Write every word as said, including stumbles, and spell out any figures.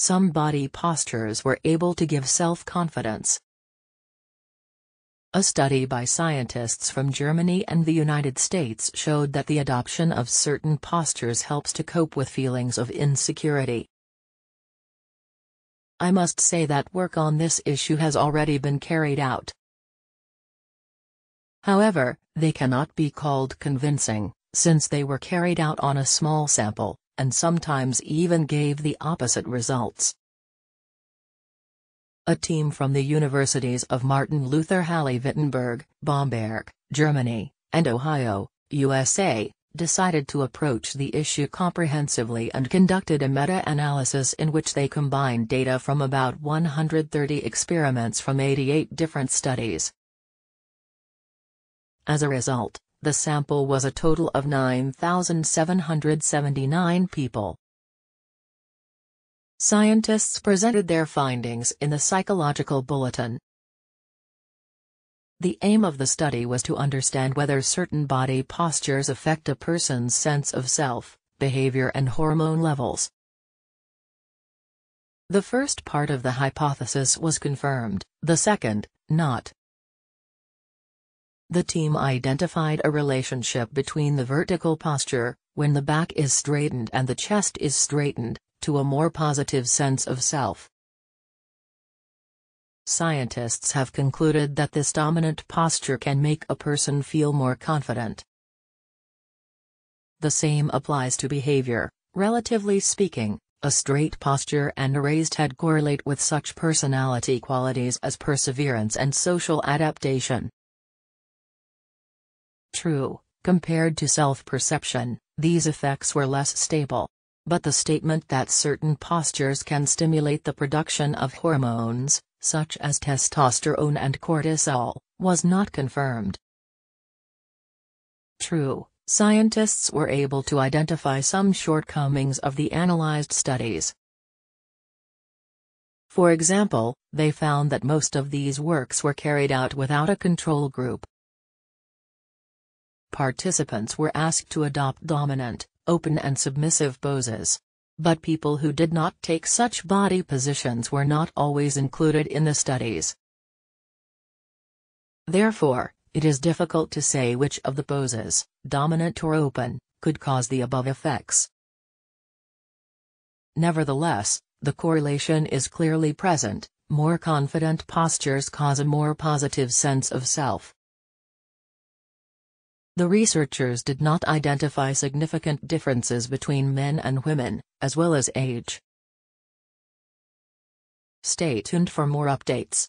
some body postures were able to give self-confidence. A study by scientists from Germany and the United States showed that the adoption of certain postures helps to cope with feelings of insecurity. I must say that work on this issue has already been carried out. However, they cannot be called convincing, since they were carried out on a small sample, and sometimes even gave the opposite results. A team from the universities of Martin Luther Halle-Wittenberg, Bamberg, Germany, and Ohio, U S A, decided to approach the issue comprehensively and conducted a meta-analysis in which they combined data from about one hundred thirty experiments from eighty-eight different studies. As a result, the sample was a total of nine thousand seven hundred seventy-nine people. Scientists presented their findings in the Psychological Bulletin. The aim of the study was to understand whether certain body postures affect a person's sense of self, behavior, and hormone levels. The first part of the hypothesis was confirmed, the second, not. The team identified a relationship between the vertical posture, when the back is straightened and the chest is straightened, to a more positive sense of self. Scientists have concluded that this dominant posture can make a person feel more confident. The same applies to behavior. Relatively speaking, a straight posture and a raised head correlate with such personality qualities as perseverance and social adaptation. True, compared to self-perception, these effects were less stable. But the statement that certain postures can stimulate the production of hormones, such as testosterone and cortisol, was not confirmed. True, scientists were able to identify some shortcomings of the analyzed studies. For example, they found that most of these works were carried out without a control group. Participants were asked to adopt dominant, open and submissive poses. But people who did not take such body positions were not always included in the studies. Therefore, it is difficult to say which of the poses, dominant or open, could cause the above effects. Nevertheless, the correlation is clearly present. More confident postures cause a more positive sense of self. The researchers did not identify significant differences between men and women, as well as age. Stay tuned for more updates.